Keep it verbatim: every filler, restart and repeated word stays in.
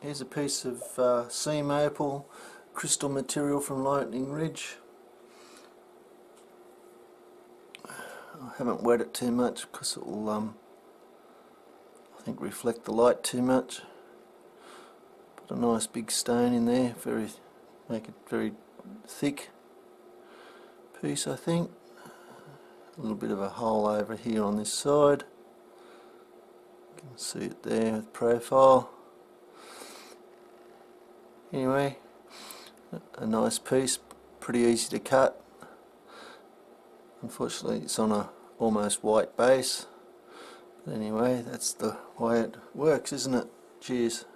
Here's a piece of uh, seam opal crystal material from Lightning Ridge. I haven't wet it too much because it will um, I think reflect the light too much. Put a nice big stone in there, very make it very thick piece, I think. A little bit of a hole over here on this side. You can see it there with profile. Anyway, a nice piece, pretty easy to cut. Unfortunately it's on a almost white base. But anyway, that's the way it works, isn't it? Cheers.